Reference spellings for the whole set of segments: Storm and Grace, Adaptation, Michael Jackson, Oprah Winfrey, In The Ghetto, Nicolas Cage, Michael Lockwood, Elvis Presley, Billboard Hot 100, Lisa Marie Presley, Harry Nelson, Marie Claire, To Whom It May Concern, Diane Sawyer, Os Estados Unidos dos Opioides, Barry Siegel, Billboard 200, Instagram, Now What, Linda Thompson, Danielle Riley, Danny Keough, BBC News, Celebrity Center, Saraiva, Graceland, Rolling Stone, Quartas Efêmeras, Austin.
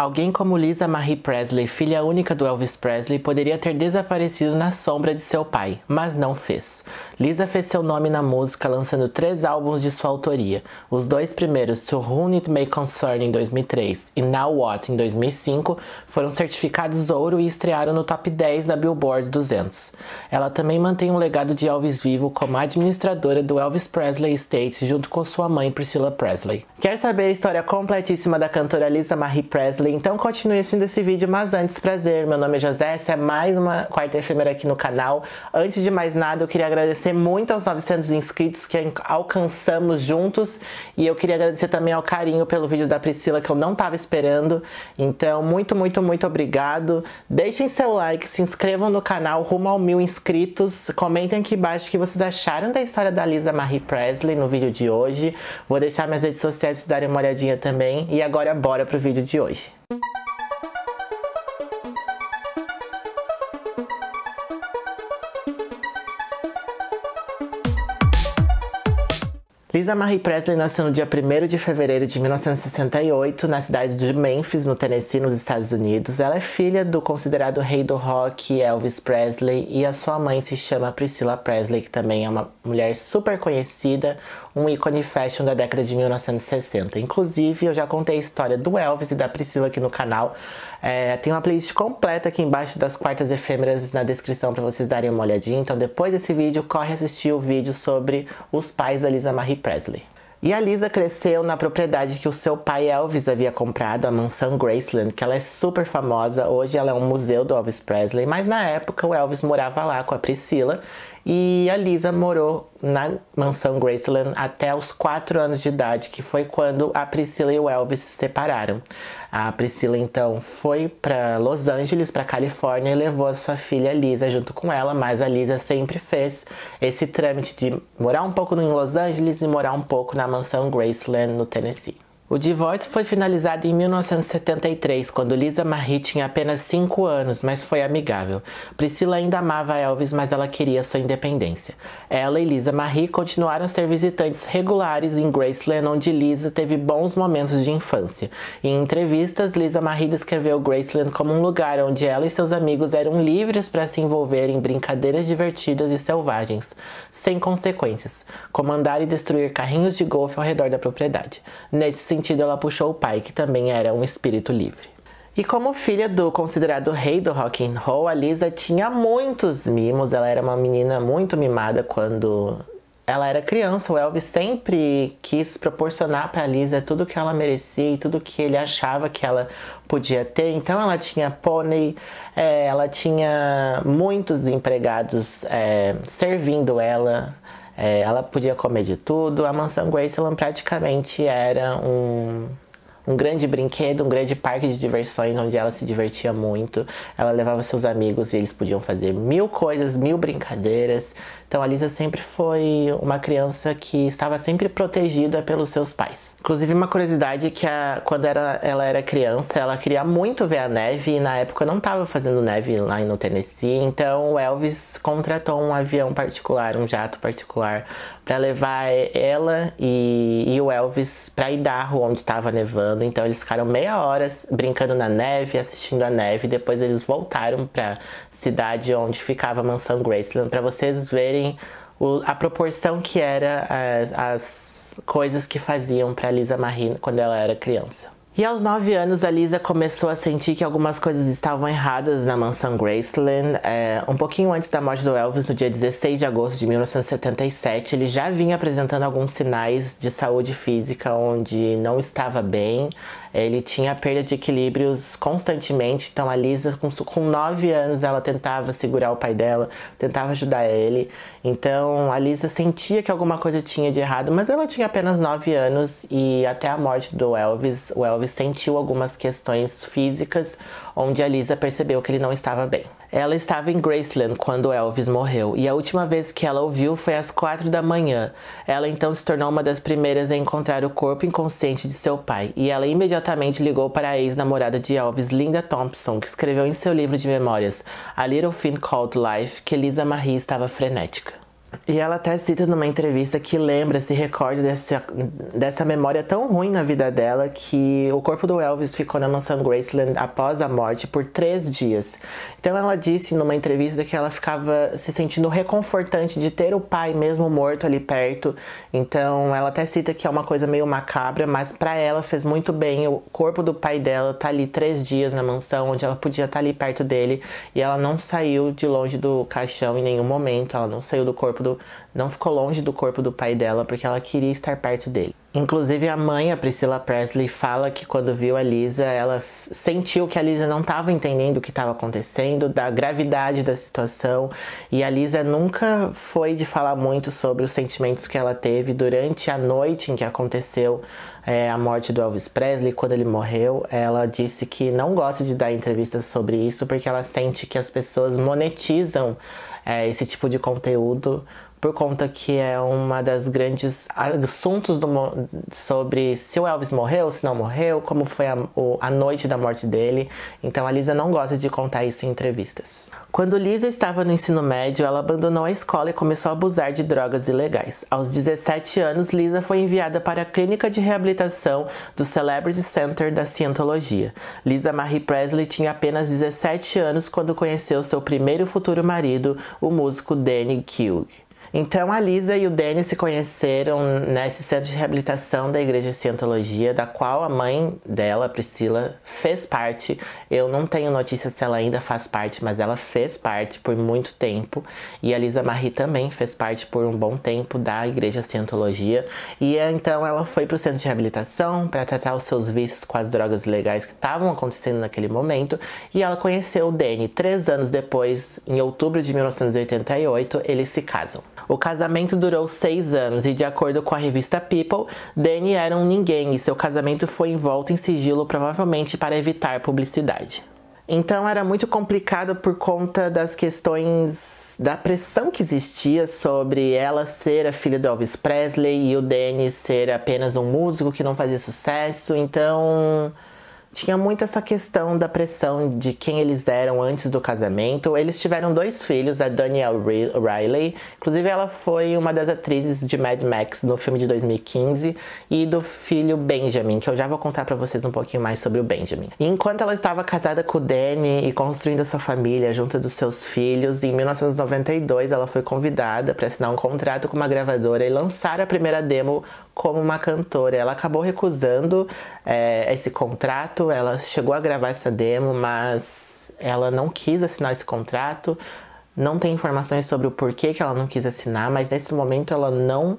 Alguém como Lisa Marie Presley, filha única do Elvis Presley, poderia ter desaparecido na sombra de seu pai, mas não fez. Lisa fez seu nome na música lançando 3 álbuns de sua autoria, os 2 primeiros, To Whom It May Concern, em 2003, e Now What, em 2005, foram certificados ouro e estrearam no top 10 da Billboard 200. Ela também mantém um legado de Elvis vivo como administradora do Elvis Presley Estates junto com sua mãe Priscilla Presley. Quer saber a história completíssima da cantora Lisa Marie Presley? Então continue assistindo esse vídeo, mas antes, prazer, meu nome é José, essa é mais uma quarta efêmera aqui no canal. Antes de mais nada, eu queria agradecer muito aos 900 inscritos que alcançamos juntos, e eu queria agradecer também ao carinho pelo vídeo da Priscilla, que eu não tava esperando. Então, muito obrigado. Deixem seu like, se inscrevam no canal, rumo ao 1000 inscritos. Comentem aqui embaixo o que vocês acharam da história da Lisa Marie Presley no vídeo de hoje. Vou deixar minhas redes sociais pra vocês darem uma olhadinha também. E agora, bora pro vídeo de hoje. Lisa Marie Presley nasceu no dia 1º de fevereiro de 1968, na cidade de Memphis, no Tennessee, nos Estados Unidos. Ela é filha do considerado rei do rock, Elvis Presley, e a sua mãe se chama Priscilla Presley, que também é uma mulher super conhecida, um ícone fashion da década de 1960. Inclusive, eu já contei a história do Elvis e da Priscilla aqui no canal. Tem uma playlist completa aqui embaixo das quartas efêmeras na descrição para vocês darem uma olhadinha. Então, depois desse vídeo, corre assistir o vídeo sobre os pais da Lisa Marie Presley. E a Lisa cresceu na propriedade que o seu pai Elvis havia comprado, a mansão Graceland, que ela é super famosa. Hoje ela é um museu do Elvis Presley, mas na época o Elvis morava lá com a Priscilla, e a Lisa morou na mansão Graceland até os 4 anos de idade, que foi quando a Priscilla e o Elvis se separaram. A Priscilla então foi para Los Angeles, para Califórnia, e levou a sua filha Lisa junto com ela, mas a Lisa sempre fez esse trâmite de morar um pouco em Los Angeles e morar um pouco na mansão Graceland, no Tennessee. O divórcio foi finalizado em 1973, quando Lisa Marie tinha apenas 5 anos, mas foi amigável. Priscilla ainda amava Elvis, mas ela queria sua independência. Ela e Lisa Marie continuaram a ser visitantes regulares em Graceland, onde Lisa teve bons momentos de infância. Em entrevistas, Lisa Marie descreveu Graceland como um lugar onde ela e seus amigos eram livres para se envolver em brincadeiras divertidas e selvagens, sem consequências, como andar e destruir carrinhos de golfe ao redor da propriedade. Nesse sentido, ela puxou o pai, que também era um espírito livre. E como filha do considerado rei do rock and roll, a Lisa tinha muitos mimos. Ela era uma menina muito mimada quando ela era criança. O Elvis sempre quis proporcionar para Lisa tudo que ela merecia e tudo que ele achava que ela podia ter. Então ela tinha pônei, ela tinha muitos empregados servindo ela. Ela podia comer de tudo. A mansão Graceland praticamente era um grande brinquedo, um grande parque de diversões onde ela se divertia muito. Ela levava seus amigos e eles podiam fazer 1000 coisas, 1000 brincadeiras. Então a Lisa sempre foi uma criança que estava sempre protegida pelos seus pais. Inclusive, uma curiosidade é que quando ela era criança, ela queria muito ver a neve, e na época não estava fazendo neve lá no Tennessee. Então o Elvis contratou um avião particular, um jato particular, para levar ela e o Elvis para Idaho, onde estava nevando. Então eles ficaram meia hora brincando na neve, assistindo a neve. Depois eles voltaram para cidade onde ficava a mansão Graceland, para vocês verem a proporção que era as coisas que faziam para Lisa Marie quando ela era criança. E aos 9 anos, a Lisa começou a sentir que algumas coisas estavam erradas na mansão Graceland. Um pouquinho antes da morte do Elvis, no dia 16 de agosto de 1977, ele já vinha apresentando alguns sinais de saúde física onde não estava bem. Ele tinha perda de equilíbrios constantemente. Então a Lisa, com 9 anos, ela tentava segurar o pai dela, tentava ajudar ele. Então a Lisa sentia que alguma coisa tinha de errado, mas ela tinha apenas 9 anos, e até a morte do Elvis, o Elvis sentiu algumas questões físicas onde a Lisa percebeu que ele não estava bem. Ela estava em Graceland quando Elvis morreu, e a última vez que ela o viu foi às 4 da manhã. Ela então se tornou uma das primeiras a encontrar o corpo inconsciente de seu pai, e ela imediatamente ligou para a ex-namorada de Elvis, Linda Thompson, que escreveu em seu livro de memórias, A Little Thing Called Life, que Lisa Marie estava frenética. E ela até cita numa entrevista que lembra, se recorda dessa memória tão ruim na vida dela, que o corpo do Elvis ficou na mansão Graceland após a morte por 3 dias. Então ela disse numa entrevista que ela ficava se sentindo reconfortante de ter o pai mesmo morto ali perto. Então ela até cita que é uma coisa meio macabra, mas pra ela fez muito bem o corpo do pai dela tá ali 3 dias na mansão, onde ela podia estar ali perto dele, e ela não saiu de longe do caixão em nenhum momento, ela não saiu do corpo do... não ficou longe do corpo do pai dela, porque ela queria estar perto dele. Inclusive a mãe, a Priscilla Presley, fala que quando viu a Lisa, ela sentiu que a Lisa não estava entendendo o que estava acontecendo, da gravidade da situação. E a Lisa nunca foi de falar muito sobre os sentimentos que ela teve durante a noite em que aconteceu a morte do Elvis Presley, quando ele morreu. Ela disse que não gosta de dar entrevistas sobre isso, porque ela sente que as pessoas monetizam esse tipo de conteúdo, por conta que é uma das grandes assuntos sobre se o Elvis morreu, se não morreu, como foi a noite da morte dele. Então a Lisa não gosta de contar isso em entrevistas. Quando Lisa estava no ensino médio, ela abandonou a escola e começou a abusar de drogas ilegais. Aos 17 anos, Lisa foi enviada para a clínica de reabilitação do Celebrity Center da Cientologia. Lisa Marie Presley tinha apenas 17 anos quando conheceu seu primeiro futuro marido, o músico Danny Keough. Então a Lisa e o Danny se conheceram nesse centro de reabilitação da Igreja de Cientologia, da qual a mãe dela, Priscilla, fez parte. Eu não tenho notícia se ela ainda faz parte, mas ela fez parte por muito tempo. E a Lisa Marie também fez parte por um bom tempo da Igreja de Cientologia. E então ela foi para o centro de reabilitação para tratar os seus vícios com as drogas ilegais que estavam acontecendo naquele momento. E ela conheceu o Danny. 3 anos depois, em outubro de 1988, eles se casam. O casamento durou 6 anos e, de acordo com a revista People, Danny era um ninguém e seu casamento foi envolto em sigilo, provavelmente para evitar publicidade. Então era muito complicado por conta das questões da pressão que existia sobre ela ser a filha do Elvis Presley e o Danny ser apenas um músico que não fazia sucesso. Então tinha muito essa questão da pressão de quem eles eram antes do casamento. Eles tiveram 2 filhos, a Danielle Riley. Inclusive, ela foi uma das atrizes de Mad Max no filme de 2015. E do filho Benjamin, que eu já vou contar pra vocês um pouquinho mais sobre o Benjamin. E enquanto ela estava casada com o Danny e construindo a sua família junto dos seus filhos, em 1992, ela foi convidada para assinar um contrato com uma gravadora e lançar a primeira demo como uma cantora. Ela acabou recusando esse contrato. Ela chegou a gravar essa demo, mas ela não quis assinar esse contrato. Não tem informações sobre o porquê que ela não quis assinar, mas nesse momento ela não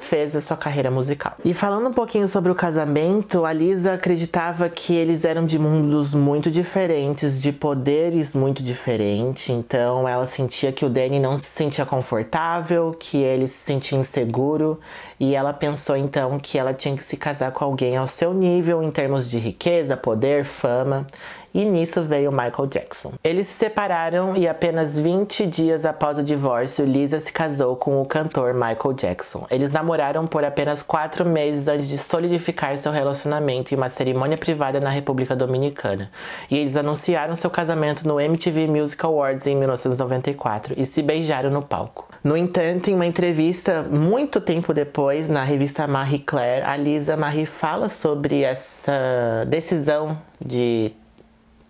fez a sua carreira musical. E falando um pouquinho sobre o casamento, a Lisa acreditava que eles eram de mundos muito diferentes, de poderes muito diferentes. Então ela sentia que o Danny não se sentia confortável, que ele se sentia inseguro. E ela pensou então que ela tinha que se casar com alguém ao seu nível, em termos de riqueza, poder, fama. E nisso veio Michael Jackson. Eles se separaram e apenas 20 dias após o divórcio, Lisa se casou com o cantor Michael Jackson. Eles namoraram por apenas 4 meses antes de solidificar seu relacionamento em uma cerimônia privada na República Dominicana. E eles anunciaram seu casamento no MTV Music Awards em 1994 e se beijaram no palco. No entanto, em uma entrevista muito tempo depois, na revista Marie Claire, a Lisa Marie fala sobre essa decisão de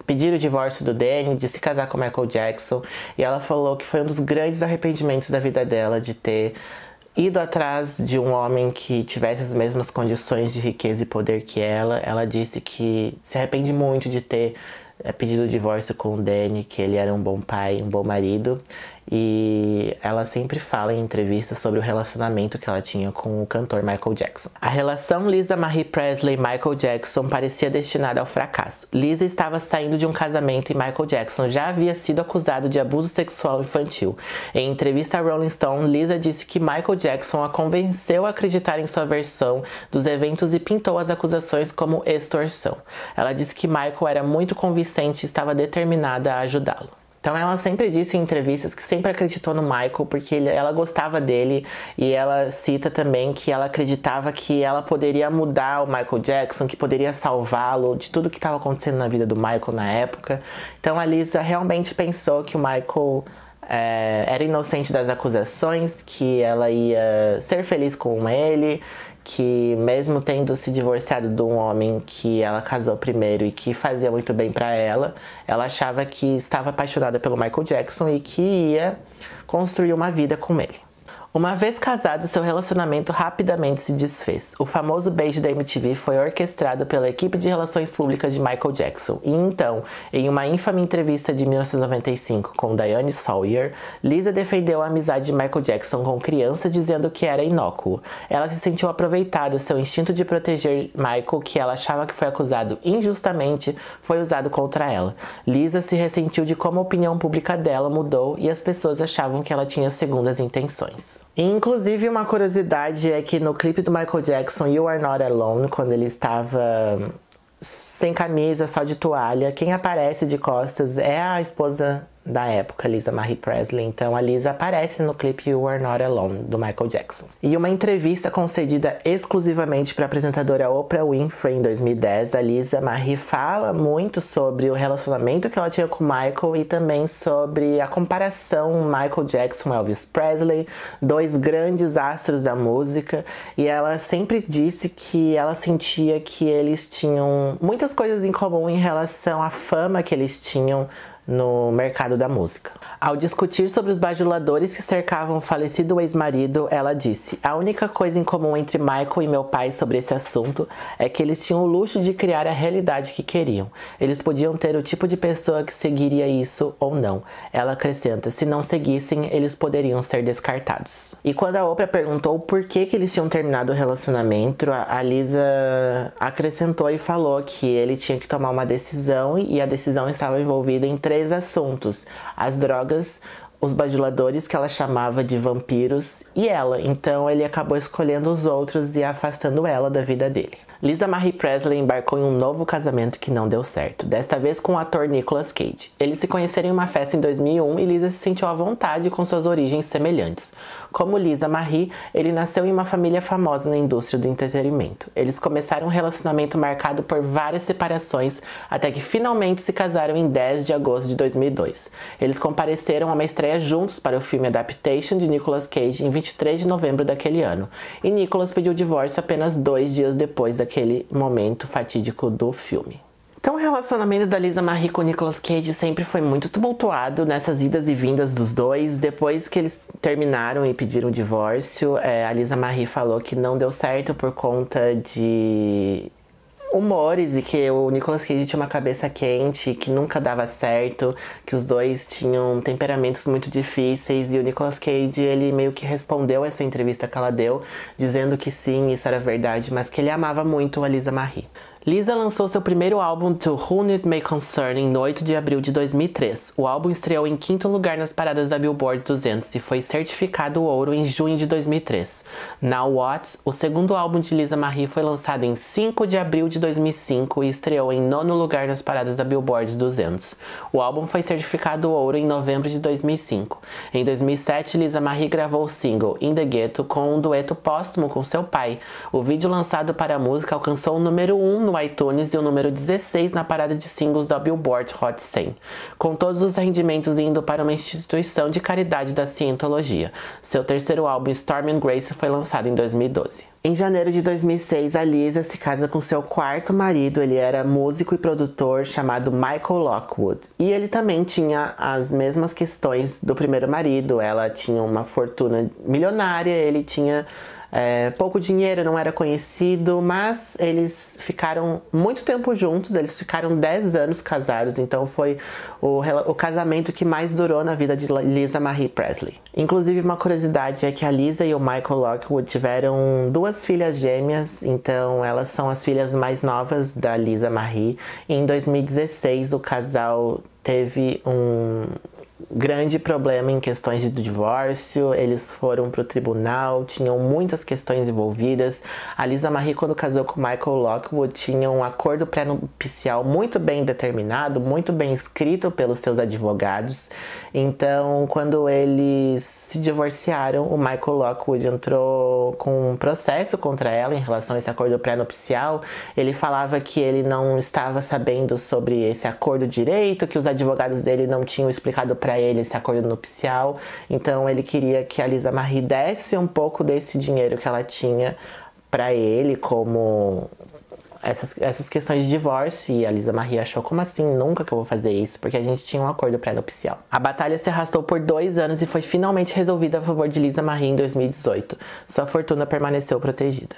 pedir o divórcio do Danny, de se casar com Michael Jackson. E ela falou que foi um dos grandes arrependimentos da vida dela, de ter ido atrás de um homem que tivesse as mesmas condições de riqueza e poder que ela. Ela disse que se arrepende muito de ter pedido o divórcio com o Danny, que ele era um bom pai, um bom marido. E ela sempre fala em entrevistas sobre o relacionamento que ela tinha com o cantor Michael Jackson. A relação Lisa Marie Presley e Michael Jackson parecia destinada ao fracasso. Lisa estava saindo de um casamento e Michael Jackson já havia sido acusado de abuso sexual infantil. Em entrevista a Rolling Stone, Lisa disse que Michael Jackson a convenceu a acreditar em sua versão dos eventos e pintou as acusações como extorsão. Ela disse que Michael era muito convincente e estava determinada a ajudá-lo. Então ela sempre disse em entrevistas que sempre acreditou no Michael, porque ela gostava dele. E ela cita também que ela acreditava que ela poderia mudar o Michael Jackson, que poderia salvá-lo de tudo que estava acontecendo na vida do Michael na época. Então a Lisa realmente pensou que o Michael era inocente das acusações, que ela ia ser feliz com ele, que mesmo tendo se divorciado de um homem que ela casou primeiro e que fazia muito bem pra ela, ela achava que estava apaixonada pelo Michael Jackson e que ia construir uma vida com ele. Uma vez casado, seu relacionamento rapidamente se desfez. O famoso beijo da MTV foi orquestrado pela equipe de relações públicas de Michael Jackson. E então, em uma ínfame entrevista de 1995 com Diane Sawyer, Lisa defendeu a amizade de Michael Jackson com criança, dizendo que era inócuo. Ela se sentiu aproveitada, seu instinto de proteger Michael, que ela achava que foi acusado injustamente, foi usado contra ela. Lisa se ressentiu de como a opinião pública dela mudou e as pessoas achavam que ela tinha segundas intenções. Inclusive, uma curiosidade é que no clipe do Michael Jackson, You Are Not Alone, quando ele estava sem camisa, só de toalha, quem aparece de costas é a esposa da época, Lisa Marie Presley. Então a Lisa aparece no clipe You Are Not Alone, do Michael Jackson. E uma entrevista concedida exclusivamente para a apresentadora Oprah Winfrey em 2010, a Lisa Marie fala muito sobre o relacionamento que ela tinha com o Michael e também sobre a comparação Michael Jackson e Elvis Presley, dois grandes astros da música. E ela sempre disse que ela sentia que eles tinham muitas coisas em comum em relação à fama que eles tinham no mercado da música. Ao discutir sobre os bajuladores que cercavam o falecido ex-marido, ela disse: "A única coisa em comum entre Michael e meu pai sobre esse assunto é que eles tinham o luxo de criar a realidade que queriam. Eles podiam ter o tipo de pessoa que seguiria isso ou não." Ela acrescenta: "Se não seguissem, eles poderiam ser descartados." E quando a Oprah perguntou por que eles tinham terminado o relacionamento, a Lisa acrescentou e falou que ele tinha que tomar uma decisão e a decisão estava envolvida em três assuntos: as drogas, os bajuladores, que ela chamava de vampiros, e ela. Então ele acabou escolhendo os outros e afastando ela da vida dele. Lisa Marie Presley embarcou em um novo casamento que não deu certo, desta vez com o ator Nicolas Cage. Eles se conheceram em uma festa em 2001 e Lisa se sentiu à vontade com suas origens semelhantes. Como Lisa Marie, ele nasceu em uma família famosa na indústria do entretenimento. Eles começaram um relacionamento marcado por várias separações, até que finalmente se casaram em 10 de agosto de 2002. Eles compareceram a uma estreia juntos para o filme Adaptation de Nicolas Cage em 23 de novembro daquele ano, e Nicolas pediu o divórcio apenas 2 dias depois daquele momento fatídico do filme. Então, o relacionamento da Lisa Marie com Nicolas Cage sempre foi muito tumultuado nessas idas e vindas dos dois. Depois que eles terminaram e pediram o divórcio, a Lisa Marie falou que não deu certo por conta de humores e que o Nicolas Cage tinha uma cabeça quente, que nunca dava certo, que os dois tinham temperamentos muito difíceis. E o Nicolas Cage, ele meio que respondeu essa entrevista que ela deu, dizendo que sim, isso era verdade, mas que ele amava muito a Lisa Marie. Lisa lançou seu primeiro álbum, To Whom It May Concern, em 8 de abril de 2003. O álbum estreou em 5º lugar nas paradas da Billboard 200 e foi certificado ouro em junho de 2003. Now What, o segundo álbum de Lisa Marie, foi lançado em 5 de abril de 2005 e estreou em 9º lugar nas paradas da Billboard 200. O álbum foi certificado ouro em novembro de 2005. Em 2007, Lisa Marie gravou o single In The Ghetto com um dueto póstumo com seu pai. O vídeo lançado para a música alcançou o número 1 no iTunes e o número 16 na parada de singles da Billboard Hot 100, com todos os rendimentos indo para uma instituição de caridade da cientologia. Seu terceiro álbum, Storm and Grace, foi lançado em 2012. Em janeiro de 2006, a Lisa se casa com seu quarto marido. Ele era músico e produtor chamado Michael Lockwood. E ele também tinha as mesmas questões do primeiro marido. Ela tinha uma fortuna milionária, ele tinha pouco dinheiro, não era conhecido, mas eles ficaram muito tempo juntos. Eles ficaram 10 anos casados, então foi o casamento que mais durou na vida de Lisa Marie Presley. Inclusive, uma curiosidade é que a Lisa e o Michael Lockwood tiveram 2 filhas gêmeas, então elas são as filhas mais novas da Lisa Marie. E em 2016, o casal teve um grande problema em questões de divórcio. Eles foram pro tribunal, tinham muitas questões envolvidas. A Lisa Marie, quando casou com Michael Lockwood, tinha um acordo pré-nupcial muito bem determinado, muito bem escrito pelos seus advogados. Então, quando eles se divorciaram, o Michael Lockwood entrou com um processo contra ela em relação a esse acordo pré-nupcial. Ele falava que ele não estava sabendo sobre esse acordo direito, que os advogados dele não tinham explicado pra para ele esse acordo nupcial. Então ele queria que a Lisa Marie desse um pouco desse dinheiro que ela tinha para ele, como essas questões de divórcio. E a Lisa Marie achou, como assim? Nunca que eu vou fazer isso, porque a gente tinha um acordo pré-nupcial. A batalha se arrastou por 2 anos e foi finalmente resolvida a favor de Lisa Marie em 2018. Sua fortuna permaneceu protegida.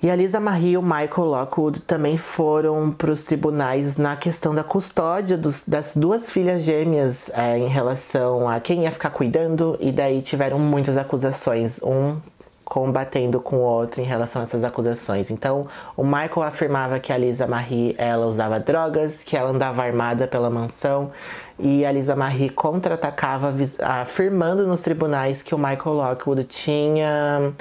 E a Lisa Marie e o Michael Lockwood também foram para os tribunais na questão da custódia das duas filhas gêmeas, em relação a quem ia ficar cuidando, e daí tiveram muitas acusações, um combatendo com o outro em relação a essas acusações. Então, o Michael afirmava que a Lisa Marie, ela usava drogas, que ela andava armada pela mansão, e a Lisa Marie contra-atacava afirmando nos tribunais que o Michael Lockwood tinha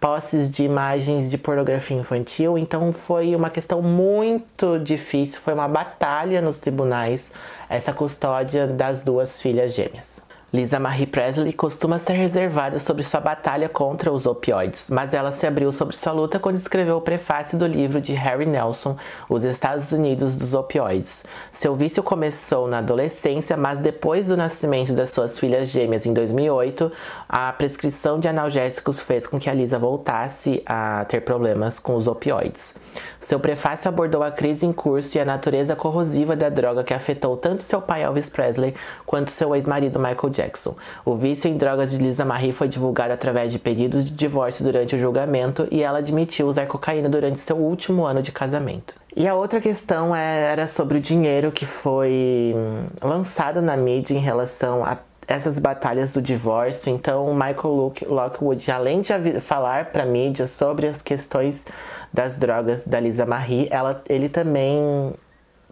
posses de imagens de pornografia infantil. Então foi uma questão muito difícil, foi uma batalha nos tribunais, essa custódia das duas filhas gêmeas. Lisa Marie Presley costuma ser reservada sobre sua batalha contra os opioides, mas ela se abriu sobre sua luta quando escreveu o prefácio do livro de Harry Nelson, Os Estados Unidos dos Opioides. Seu vício começou na adolescência, mas depois do nascimento das suas filhas gêmeas em 2008, a prescrição de analgésicos fez com que a Lisa voltasse a ter problemas com os opioides. Seu prefácio abordou a crise em curso e a natureza corrosiva da droga que afetou tanto seu pai Elvis Presley quanto seu ex-marido Michael Jackson. O vício em drogas de Lisa Marie foi divulgado através de pedidos de divórcio durante o julgamento, e ela admitiu usar cocaína durante seu último ano de casamento. E a outra questão era sobre o dinheiro que foi lançado na mídia em relação a essas batalhas do divórcio. Então, Michael Lockwood, além de falar para a mídia sobre as questões das drogas da Lisa Marie, ele também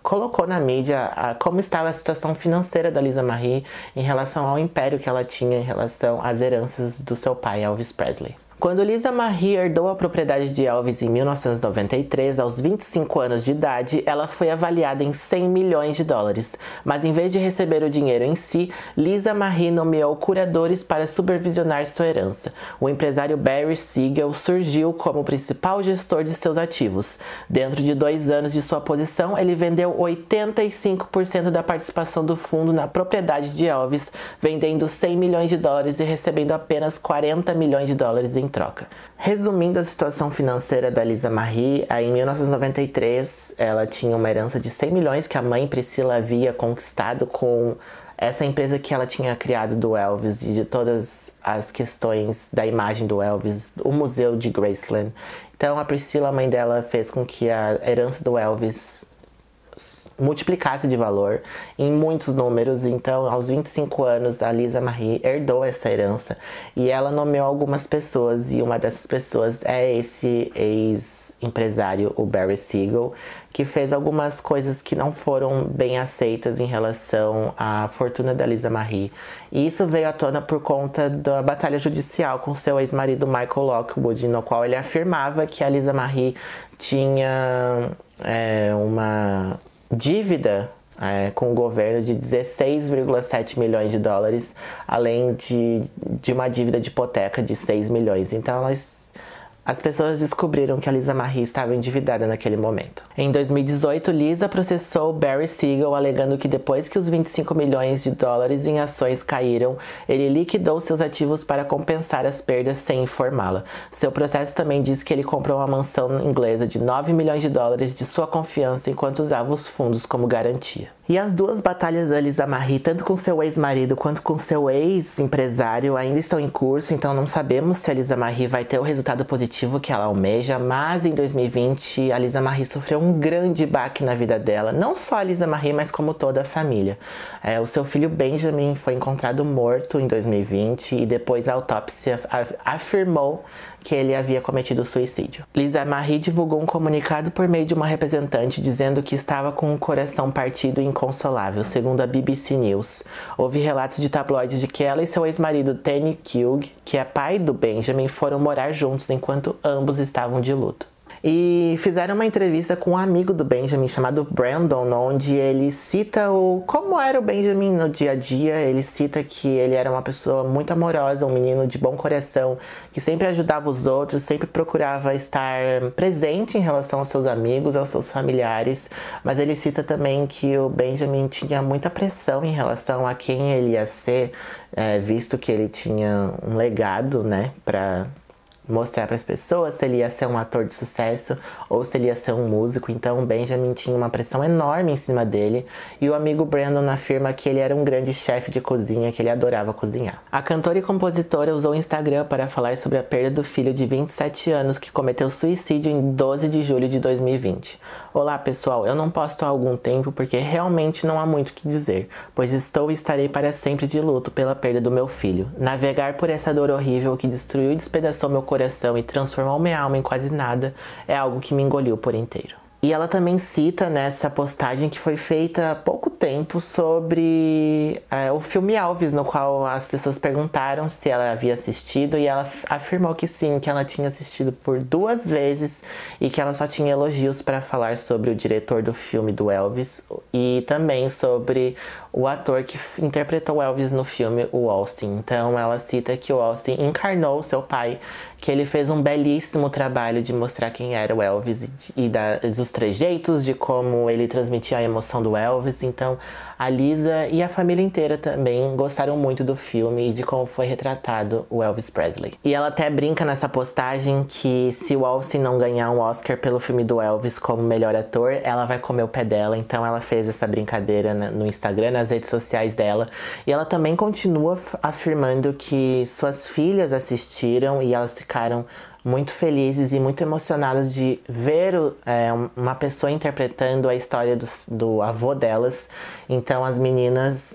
colocou na mídia como estava a situação financeira da Lisa Marie em relação ao império que ela tinha, em relação às heranças do seu pai, Elvis Presley. Quando Lisa Marie herdou a propriedade de Elvis em 1993, aos 25 anos de idade, ela foi avaliada em US$100 milhões. Mas em vez de receber o dinheiro em si, Lisa Marie nomeou curadores para supervisionar sua herança. O empresário Barry Siegel surgiu como principal gestor de seus ativos. Dentro de 2 anos de sua posição, ele vendeu 85% da participação do fundo na propriedade de Elvis, vendendo US$100 milhões e recebendo apenas US$40 milhões em troca. Resumindo a situação financeira da Lisa Marie, em 1993 ela tinha uma herança de US$100 milhões que a mãe Priscilla havia conquistado com essa empresa que ela tinha criado do Elvis e de todas as questões da imagem do Elvis, o museu de Graceland. Então a Priscilla, a mãe dela, fez com que a herança do Elvis multiplicasse de valor em muitos números. Então, aos 25 anos, a Lisa Marie herdou essa herança e ela nomeou algumas pessoas, e uma dessas pessoas é esse ex-empresário, o Barry Siegel, que fez algumas coisas que não foram bem aceitas em relação à fortuna da Lisa Marie. E isso veio à tona por conta da batalha judicial com seu ex-marido Michael Lockwood, no qual ele afirmava que a Lisa Marie tinha uma dívida com o governo de US$16,7 milhões, além de uma dívida de hipoteca de US$6 milhões. Então as pessoas descobriram que a Lisa Marie estava endividada naquele momento. Em 2018, Lisa processou Barry Siegel, alegando que depois que os US$25 milhões em ações caíram, ele liquidou seus ativos para compensar as perdas sem informá-la. Seu processo também diz que ele comprou uma mansão inglesa de US$9 milhões de sua confiança, enquanto usava os fundos como garantia. E as duas batalhas da Lisa Marie, tanto com seu ex-marido quanto com seu ex-empresário, ainda estão em curso. Então não sabemos se a Lisa Marie vai ter o resultado positivo que ela almeja, mas em 2020 a Lisa Marie sofreu um grande baque na vida dela. Não só a Lisa Marie, mas como toda a família. O seu filho Benjamin foi encontrado morto em 2020 e depois a autópsia afirmou que ele havia cometido suicídio. Lisa Marie divulgou um comunicado por meio de uma representante dizendo que estava com o coração partido e inconsolável, segundo a BBC News. Houve relatos de tabloides de que ela e seu ex-marido Danny Keough, que é pai do Benjamin, foram morar juntos enquanto ambos estavam de luto. E fizeram uma entrevista com um amigo do Benjamin chamado Brandon, onde ele cita como era o Benjamin no dia a dia. Ele cita que ele era uma pessoa muito amorosa, um menino de bom coração, que sempre ajudava os outros, sempre procurava estar presente em relação aos seus amigos, aos seus familiares. Mas ele cita também que o Benjamin tinha muita pressão em relação a quem ele ia ser, visto que ele tinha um legado, né, pra mostrar para as pessoas, se ele ia ser um ator de sucesso ou se ele ia ser um músico. Então o Benjamin tinha uma pressão enorme em cima dele, e o amigo Brandon afirma que ele era um grande chefe de cozinha, que ele adorava cozinhar. A cantora e compositora usou o Instagram para falar sobre a perda do filho de 27 anos que cometeu suicídio em 12 de julho de 2020. Olá pessoal, eu não posto há algum tempo porque realmente não há muito o que dizer, pois estou e estarei para sempre de luto pela perda do meu filho. Navegar por essa dor horrível que destruiu e despedaçou meu coração e transformou minha alma em quase nada é algo que me engoliu por inteiro. E ela também cita nessa postagem que foi feita há pouco tempo sobre o filme Elvis, no qual as pessoas perguntaram se ela havia assistido, e ela afirmou que sim, que ela tinha assistido por 2 vezes e que ela só tinha elogios para falar sobre o diretor do filme do Elvis e também sobre o ator que interpretou Elvis no filme, o Austin. Então ela cita que o Austin encarnou seu pai, que ele fez um belíssimo trabalho de mostrar quem era o Elvis e dos trejeitos, de como ele transmitia a emoção do Elvis. Então a Lisa e a família inteira também gostaram muito do filme e de como foi retratado o Elvis Presley. E ela até brinca nessa postagem que se o Austin não ganhar um Oscar pelo filme do Elvis como melhor ator, ela vai comer o pé dela. Então ela fez essa brincadeira no Instagram, nas redes sociais dela. E ela também continua afirmando que suas filhas assistiram e elas ficaram muito felizes e muito emocionadas de ver uma pessoa interpretando a história do avô delas. Então as meninas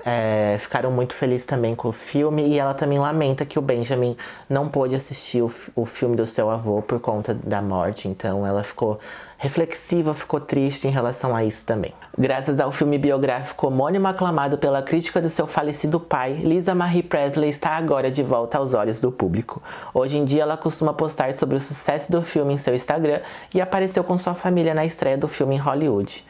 ficaram muito felizes também com o filme, e ela também lamenta que o Benjamin não pôde assistir o filme do seu avô por conta da morte. Então ela ficou reflexiva, ficou triste em relação a isso também. Graças ao filme biográfico homônimo aclamado pela crítica do seu falecido pai, Lisa Marie Presley está agora de volta aos olhos do público. Hoje em dia ela costuma postar sobre o sucesso do filme em seu Instagram e apareceu com sua família na estreia do filme em Hollywood.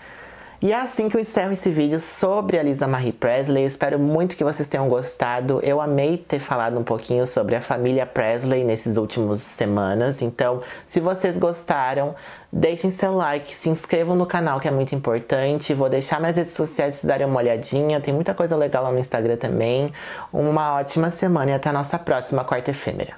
E é assim que eu encerro esse vídeo sobre a Lisa Marie Presley. Eu espero muito que vocês tenham gostado. Eu amei ter falado um pouquinho sobre a família Presley nesses últimos semanas. Então, se vocês gostaram, deixem seu like, se inscrevam no canal, que é muito importante. Vou deixar minhas redes sociais para vocês darem uma olhadinha. Tem muita coisa legal lá no Instagram também. Uma ótima semana e até a nossa próxima Quarta Efêmera.